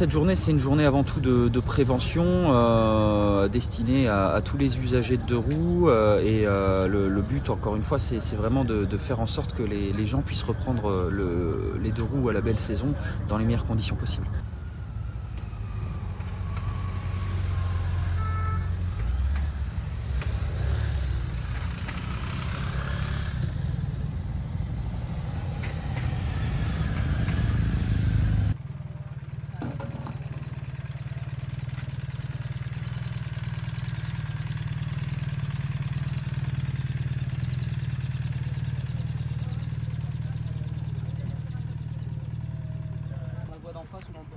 cette journée, c'est une journée avant tout de prévention destinée à tous les usagers de deux roues le but, encore une fois, c'est vraiment de faire en sorte que les gens puissent reprendre les deux roues à la belle saison dans les meilleures conditions possibles.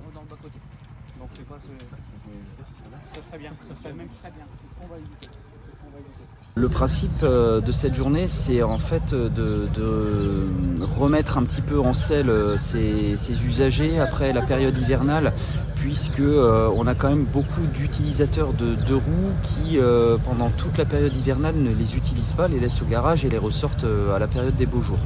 Ou dans le bas-côté. Donc c'est pas ce... Ça serait bien, ça serait même très bien. C'est ce qu'on va éviter. Le principe de cette journée, c'est en fait de remettre un petit peu en selle ces usagers après la période hivernale, puisque on a quand même beaucoup d'utilisateurs de deux roues qui, pendant toute la période hivernale, ne les utilisent pas, les laissent au garage et les ressortent à la période des beaux jours.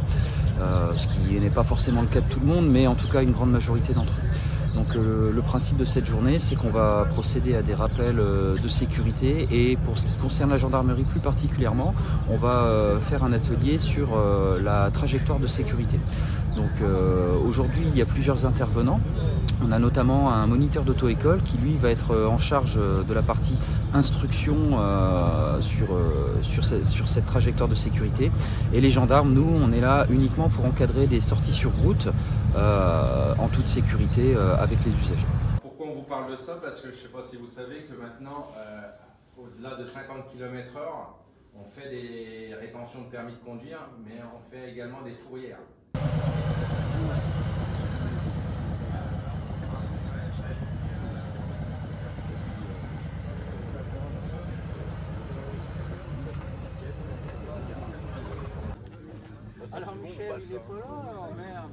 Ce qui n'est pas forcément le cas de tout le monde, mais en tout cas une grande majorité d'entre eux. Donc le principe de cette journée, c'est qu'on va procéder à des rappels de sécurité, et pour ce qui concerne la gendarmerie plus particulièrement, on va faire un atelier sur la trajectoire de sécurité. Donc aujourd'hui, il y a plusieurs intervenants. On a notamment un moniteur d'auto-école qui, lui, va être en charge de la partie instruction sur cette trajectoire de sécurité. Et les gendarmes, nous, on est là uniquement pour encadrer des sorties sur route en toute sécurité avec les usagers. Pourquoi on vous parle de ça? Parce que je ne sais pas si vous savez que maintenant, au-delà de 50 km/h, on fait des rétentions de permis de conduire, mais on fait également des fourrières. Alors Michel, il est pas là, alors merde.